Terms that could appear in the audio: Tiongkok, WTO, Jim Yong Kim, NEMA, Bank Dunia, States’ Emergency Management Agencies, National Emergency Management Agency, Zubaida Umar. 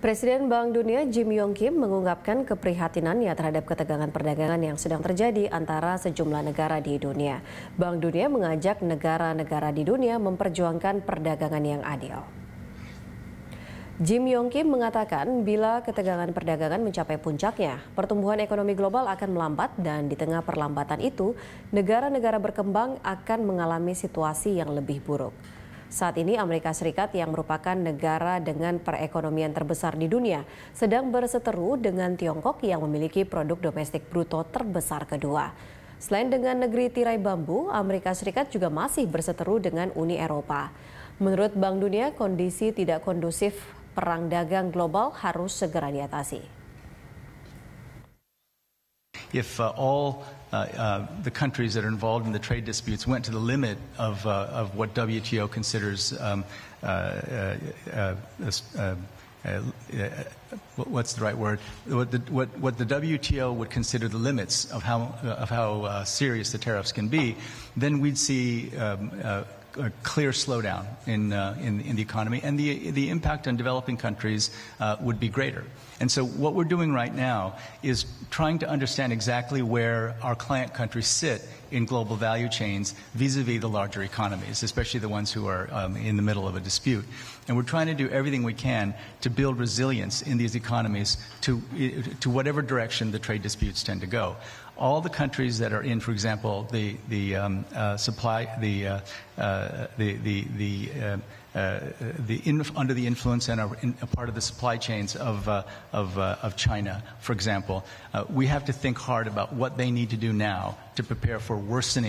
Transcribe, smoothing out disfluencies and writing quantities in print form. Presiden Bank Dunia Jim Yong Kim mengungkapkan keprihatinannya terhadap ketegangan perdagangan yang sedang terjadi antara sejumlah negara di dunia. Bank Dunia mengajak negara-negara di dunia memperjuangkan perdagangan yang adil. Jim Yong Kim mengatakan bila ketegangan perdagangan mencapai puncaknya, pertumbuhan ekonomi global akan melambat dan di tengah perlambatan itu, negara-negara berkembang akan mengalami situasi yang lebih buruk. Saat ini Amerika Serikat yang merupakan negara dengan perekonomian terbesar di dunia sedang berseteru dengan Tiongkok yang memiliki produk domestik bruto terbesar kedua. Selain dengan negeri tirai bambu, Amerika Serikat juga masih berseteru dengan Uni Eropa. Menurut Bank Dunia, kondisi tidak kondusif perang dagang global harus segera diatasi. If all the countries that are involved in the trade disputes went to the limit of what WTO considers what's the right word? What the WTO would consider the limits of how serious the tariffs can be, then we'd see a clear slowdown in the economy, and the impact on developing countries would be greater. And so what we're doing right now is trying to understand exactly where our client countries sit in global value chains vis-a-vis the larger economies, especially the ones who are in the middle of a dispute. And we're trying to do everything we can to build resilience in these economies to whatever direction the trade disputes tend to go. All the countries that are in, for example, under the influence and are a part of the supply chains of China, for example, we have to think hard about what they need to do now to prepare for worsening.